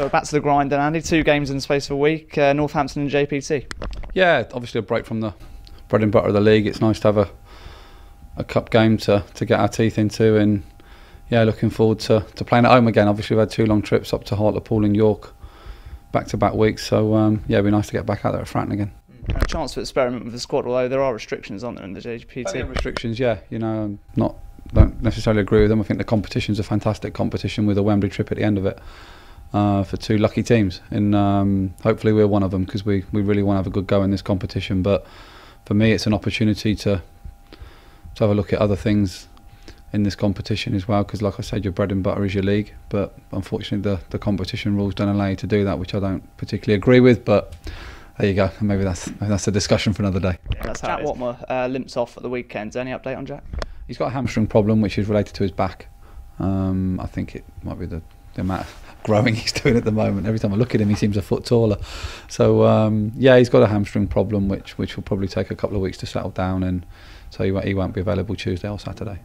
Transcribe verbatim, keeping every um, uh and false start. So back to the grind then, Andy. Two games in the space of a week, uh, Northampton and J P T. Yeah, obviously a break from the bread and butter of the league. It's nice to have a a cup game to, to get our teeth into, and yeah, looking forward to, to playing at home again. Obviously we've had two long trips up to Hartlepool and York, back-to-back weeks, so um, yeah, it'd be nice to get back out there at Fratton again. A chance to experiment with the squad, although there are restrictions, aren't there, in the J P T? There are restrictions, yeah. You know, not don't necessarily agree with them. I think the competition's a fantastic competition with a Wembley trip at the end of it uh, for two lucky teams, and um, hopefully we're one of them, because we, we really want to have a good go in this competition. But for me, it's an opportunity to to have a look at other things in this competition as well, because like I said, your bread and butter is your league, but unfortunately the, the competition rules don't allow you to do that, which I don't particularly agree with, but there you go. And maybe that's maybe that's a discussion for another day. Yeah, that's Jack Whatmough uh, limps off at the weekend. Any update on Jack? He's got a hamstring problem which is related to his back. Um, I think it might be the, the amount of growing he's doing at the moment. Every time I look at him he seems a foot taller. So um, yeah, he's got a hamstring problem which, which will probably take a couple of weeks to settle down, and so he, he won't be available Tuesday or Saturday.